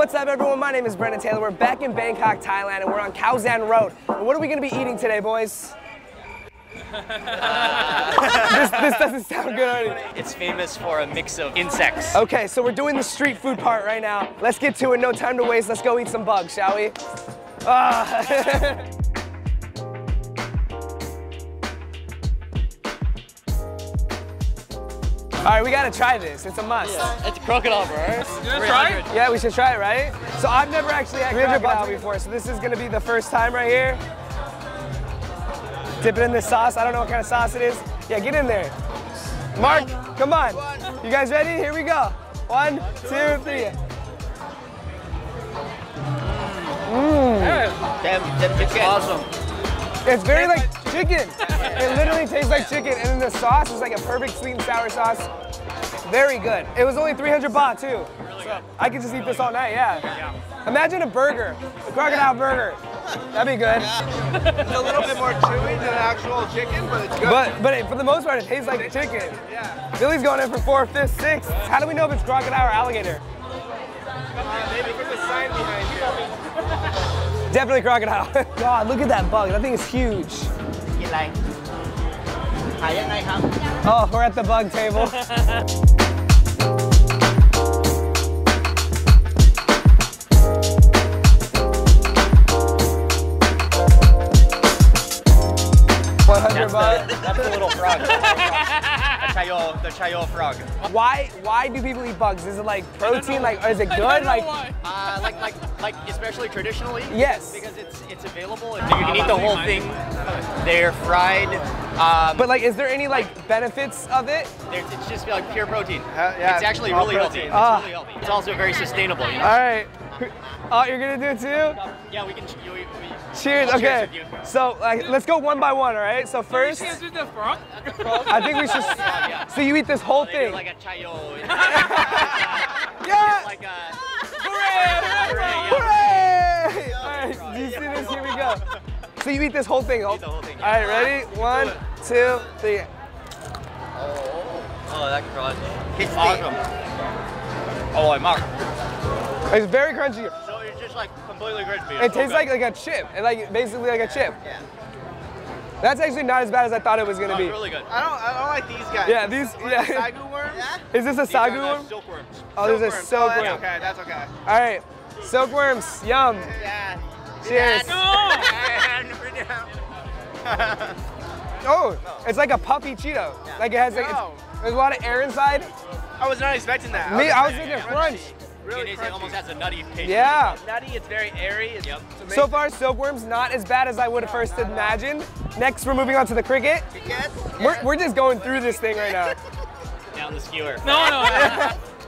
What's up, everyone? My name is Brennen Taylor. We're back in Bangkok, Thailand, and we're on Khao San Road. And what are we going to be eating today, boys? This doesn't sound good already. It's famous for a mix of insects. Okay, so we're doing the street food part right now. Let's get to it. No time to waste. Let's go eat some bugs, shall we? All right, we gotta try this. It's a must. Yeah. It's a crocodile, bro. Gonna try it? Yeah, we should try it, right? So I've never actually had crocodile before, so this is gonna be the first time right here. Dip it in this sauce. I don't know what kind of sauce it is. Yeah, get in there. Mark, come on. You guys ready? Here we go. 1, 2, 3. Damn, it's awesome. It's very like chicken. It literally tastes like chicken, and then the sauce is like a perfect sweet and sour sauce. Very good. It was only 300 baht too. So I could just eat this all night, yeah. Imagine a burger, a crocodile burger. That'd be good. Yeah. It's a little bit more chewy than actual chicken, but it's good. But for the most part, it tastes like chicken. Yeah. Billy's going in for 4, 5, 6. How do we know if it's crocodile or alligator? Maybe put the sign behind you. Definitely crocodile. God, look at that bug. That thing is huge. Oh, we're at the bug table. That's the little frog. The chayo frog. Why do people eat bugs? Is it like protein? Like, or is it good? Especially traditionally. Yes. Because it's available. So you can eat the whole thing. They're fried. But like, is there any like benefits of it? It's just like pure protein. Yeah, it's actually really healthy. It's really healthy. It's also very sustainable. You know? All right. Oh, you're gonna do it too? Yeah, we can. Cheers. Okay. So let's go one by one. All right. So first. Cheers with the frog. I think we should. Yeah. So you eat this whole thing. Like a chayo. Yeah. Like a. Hooray! Hooray! All right. Do you see this? Here we go. So you eat this whole thing. All right. Ready? 1, 2, 3. Oh, that crunch. It's awesome. Oh, I'm out. It's very crunchy. Like completely crispy. It tastes like a chip. It like basically like a chip. Yeah. That's actually not as bad as I thought it was gonna be. Really good. I don't like these guys. Yeah, these. Yeah. Sagu worms. Yeah. Is this a sagu worm? Silkworms. Oh, there's a silkworm. Oh, that's okay. All right, silkworms. Yum. Yeah. Cheers. Yeah. Oh, it's like a puffy Cheeto. Yeah. Like it has like there's a lot of air inside. I was not expecting that. Me, I was thinking crunch. Really it almost has a nutty taste. Yeah. It's nutty, it's very airy. Yep. It's so far, silkworms, not as bad as I would have first imagined. Next, we're moving on to the cricket. We're just going through this thing right now. Down the skewer. No.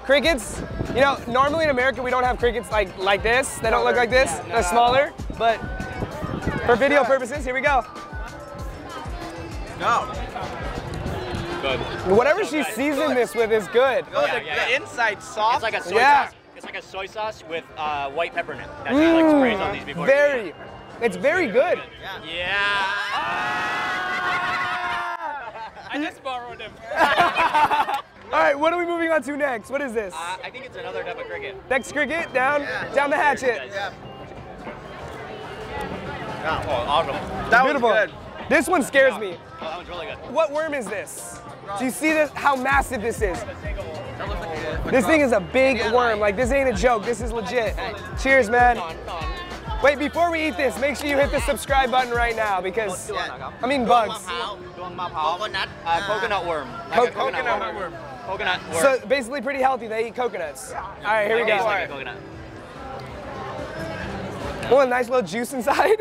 Crickets, you know, normally in America, we don't have crickets like this. They don't look like this. Yeah, no. They're smaller, but for video purposes, here we go. No. Good. Whatever she seasoned this with is good. Oh, the inside's soft. It's like a soy sauce. It's like a soy sauce with white pepper in it. That's how like sprays on these before. It's very good. Yeah. Ah! I just borrowed them. All right, what are we moving on to next? What is this? I think it's another type of cricket. Next cricket, down the hatchet. Yeah. Awesome. That was good. This one scares me. Oh, that one's really good. What worm is this? Do you see this? How massive this is? This thing is a big worm. Like, this ain't a joke. This is legit. Cheers, man. Wait, before we eat this, make sure you hit the subscribe button right now because, I mean, bugs. Coconut worm. Coconut worm. Coconut worm. So basically pretty healthy. They eat coconuts. All right, here we go. Oh, a nice little juice inside.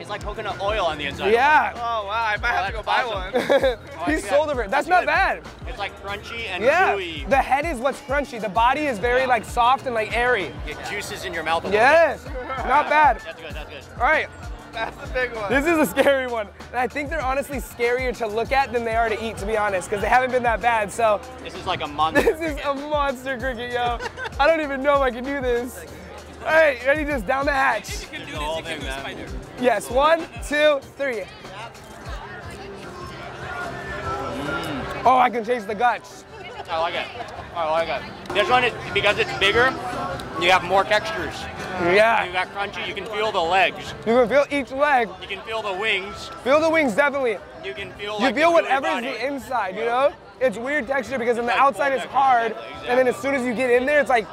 It's like coconut oil on the inside. Yeah. Oh, wow. I might have to go buy one. He's sold over it. That's not bad. It's like crunchy and gooey. Yeah. The head is what's crunchy. The body is very like soft and like airy. It juices in your mouth a little bit. Yes. Not bad. That's good. That's good. All right. That's the big one. This is a scary one. And I think they're honestly scarier to look at than they are to eat, to be honest, because they haven't been that bad. So this is like a monster cricket. This is a monster cricket, yo. I don't even know if I can do this. All right, ready? Just down the hatch. You can do this. You can do a spider. Yes, 1, 2, 3. Oh, I can taste the guts. I like it. I like it. This one is, because it's bigger, you have more textures. Yeah. You got crunchy, you can feel the legs. You can feel each leg. You can feel the wings. Feel the wings, definitely. You can feel like whatever's the inside, you know? It's weird texture because on the outside it's hard, and then as soon as you get in there, it's like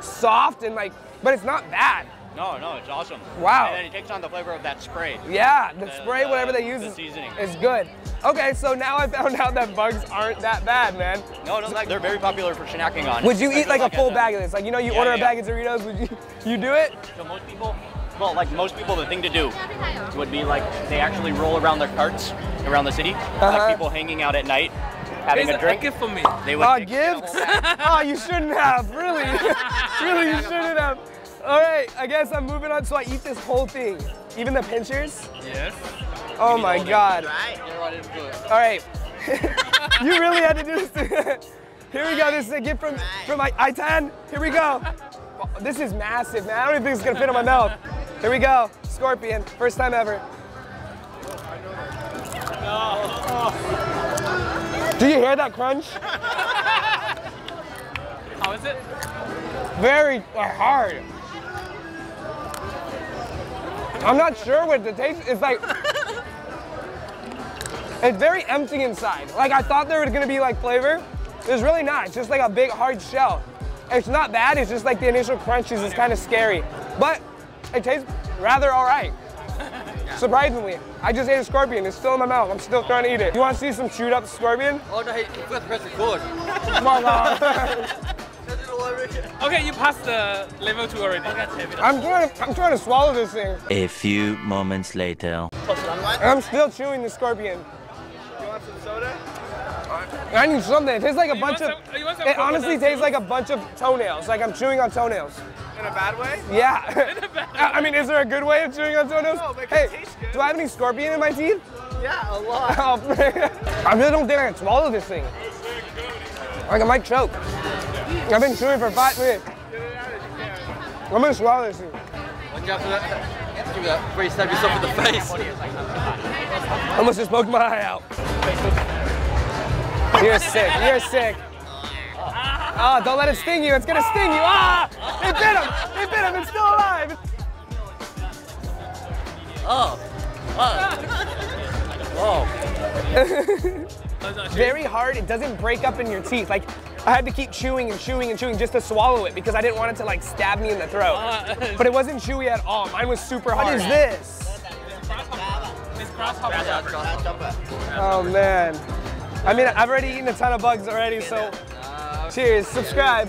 soft and like, but it's not bad. No, no, it's awesome. Wow. And then it takes on the flavor of that spray. Yeah, the spray, whatever they use, the seasoning is good. Okay, so now I found out that bugs aren't that bad, man. No, no, they're very popular for snacking on. Would you eat like a full bag of this? Like, you know, you order a bag of Doritos, would you do it? So most people, well, like most people, the thing to do would be like, they actually roll around their carts around the city, like people hanging out at night, having a drink. A gift for me. They would gift? Oh, you shouldn't have, really. Really, you shouldn't have. All right, I guess I'm moving on. So I eat this whole thing, even the pinchers. Yes. Oh my God. All right. You really had to do this. Here we go. This is a gift from my Itan. Here we go. This is massive, man. I don't even think it's gonna fit in my mouth. Here we go. Scorpion. First time ever. Do you hear that crunch? How is it? Very hard. I'm not sure what the taste is. It's like, it's very empty inside. Like I thought there was gonna be like flavor. It's really not, it's just like a big hard shell. It's not bad, it's just like the initial crunch is kind of scary. But it tastes rather all right, surprisingly. I just ate a scorpion, it's still in my mouth. I'm still trying to eat it. You wanna see some chewed up scorpion? Oh no, hey, you forgot to press record. Come on, Okay, you passed the level 2 already. I'm trying to swallow this thing. A few moments later. I'm still chewing the scorpion. You want some soda? I need something. It tastes like a bunch of... It honestly tastes like a bunch of toenails. Like I'm chewing on toenails. In a bad way? Yeah. In a bad way? I mean, is there a good way of chewing on toenails? No, but it tastes good. Do I have any scorpion in my teeth? Yeah, a lot. I really don't think I can swallow this thing. Like I might choke. I've been chewing for 5 minutes. I'm gonna swallow this thing. Watch out for that. Give me that before you stab yourself in the face. I almost just poked my eye out. You're sick, you're sick. Oh, don't let it sting you, it's gonna sting you. Ah! It bit him, it's still alive. Oh. Oh. Very hard, it doesn't break up in your teeth. Like, I had to keep chewing and chewing and chewing just to swallow it because I didn't want it to like stab me in the throat. But it wasn't chewy at all. Mine was super hard. What is this? It's grasshopper. Oh man. I mean, I've already eaten a ton of bugs already, so cheers, subscribe.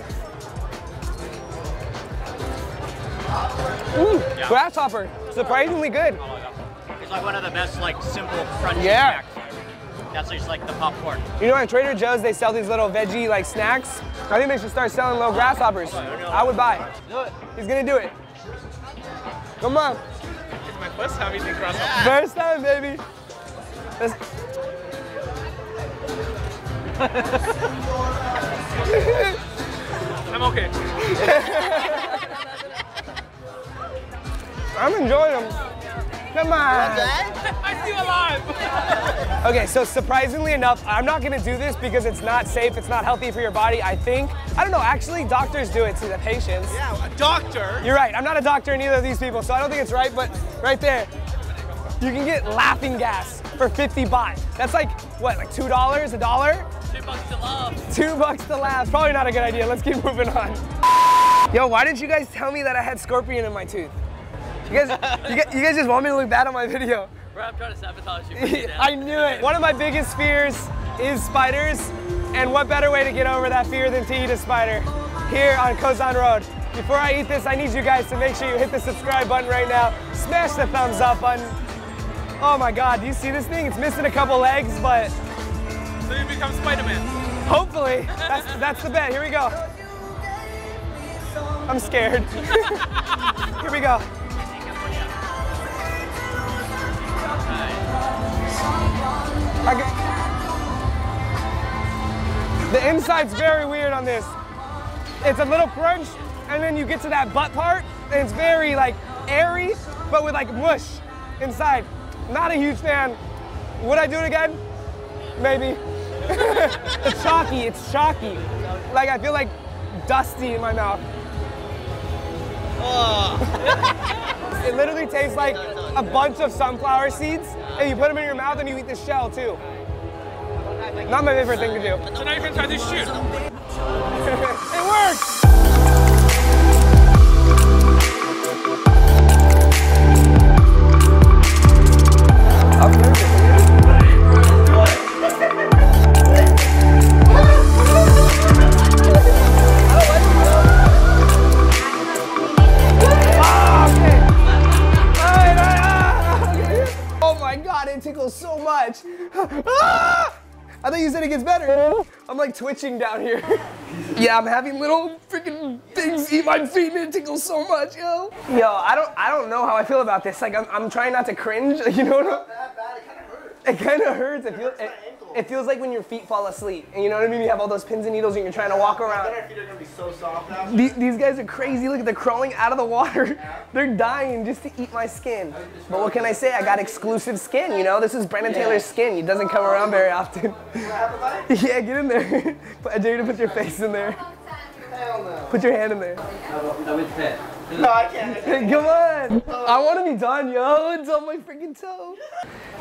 Ooh, grasshopper, surprisingly good. It's like one of the best like simple crunchy snacks. That's just like the popcorn. You know, at Trader Joe's, they sell these little veggie like snacks. I think they should start selling little grasshoppers. I would buy it. Do it. He's gonna do it. Come on. It's my first time eating grasshoppers. First time, baby. I'm okay. I'm enjoying them. Come on. I'm still alive. Okay, so surprisingly enough, I'm not gonna do this because it's not safe, it's not healthy for your body, I think. I don't know, actually doctors do it to the patients. Yeah, a doctor. You're right, I'm not a doctor in either of these people, so I don't think it's right, but right there, you can get laughing gas for 50 baht. That's like, what, like $2, a dollar? $2 to laugh. $2 to laugh, probably not a good idea. Let's keep moving on. Yo, why didn't you guys tell me that I had scorpion in my tooth? You guys just want me to look bad on my video. Bro, I'm trying to sabotage you. I knew it. One of my biggest fears is spiders, and what better way to get over that fear than to eat a spider here on Khao San Road. Before I eat this, I need you guys to make sure you hit the subscribe button right now. Smash the thumbs up button. Oh my God, do you see this thing? It's missing a couple legs, but... So you become Spider-Man. Hopefully, that's the bet. Here we go. I'm scared. Here we go. The inside's very weird on this. It's a little crunch, and then you get to that butt part, and it's very like airy, but with like mush inside. Not a huge fan. Would I do it again? Maybe. It's chalky, it's chalky. Like, I feel like dusty in my mouth. It literally tastes like a bunch of sunflower seeds, and you put them in your mouth and you eat the shell too. Not my favorite thing to do. So now you're gonna try this shit. It works! So much. Ah! I thought you said it gets better. I'm like twitching down here. Yeah, I'm having little freaking things eat my feet and it tickles so much, yo. Yo, I don't know how I feel about this. Like, I'm trying not to cringe, you know what I'm... It's not that bad, it kind of hurts. It kind of hurts. It feels like when your feet fall asleep. And you know what I mean? You have all those pins and needles and you're trying to walk around. Your feet are gonna be so soft now. These guys are crazy. Look, they're crawling out of the water. Yeah. They're dying just to eat my skin. But what can I say? I got exclusive skin, you know? This is Brennen Taylor's skin. It doesn't come around very often. Yeah, get in there. I dare you to put your face in there. Hell no. Put your hand in there. No, I can't. Come on. I want to be done, yo. It's on my freaking toe.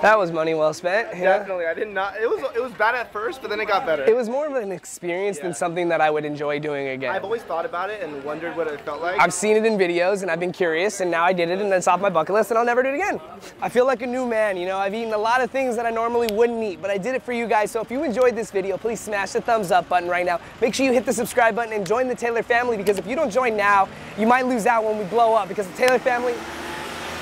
That was money well spent. Yeah. Definitely. I did not. It was bad at first, but then it got better. It was more of an experience than something that I would enjoy doing again. I've always thought about it and wondered what it felt like. I've seen it in videos and I've been curious, and now I did it, and it's off my bucket list, and I'll never do it again. I feel like a new man, you know. I've eaten a lot of things that I normally wouldn't eat, but I did it for you guys. So if you enjoyed this video, please smash the thumbs up button right now. Make sure you hit the subscribe button and join the Taylor family, because if you don't join now, you might lose out when we blow up, because the Taylor family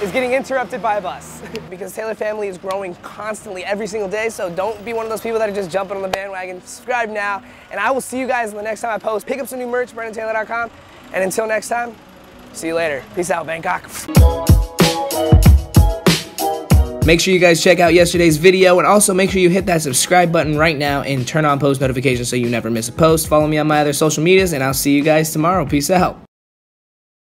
is getting interrupted by a bus. Because the Taylor family is growing constantly every single day, so don't be one of those people that are just jumping on the bandwagon. Subscribe now, and I will see you guys the next time I post. Pick up some new merch, BrennenTaylor.com, and until next time, see you later. Peace out, Bangkok. Make sure you guys check out yesterday's video, and also make sure you hit that subscribe button right now and turn on post notifications so you never miss a post. Follow me on my other social medias, and I'll see you guys tomorrow. Peace out.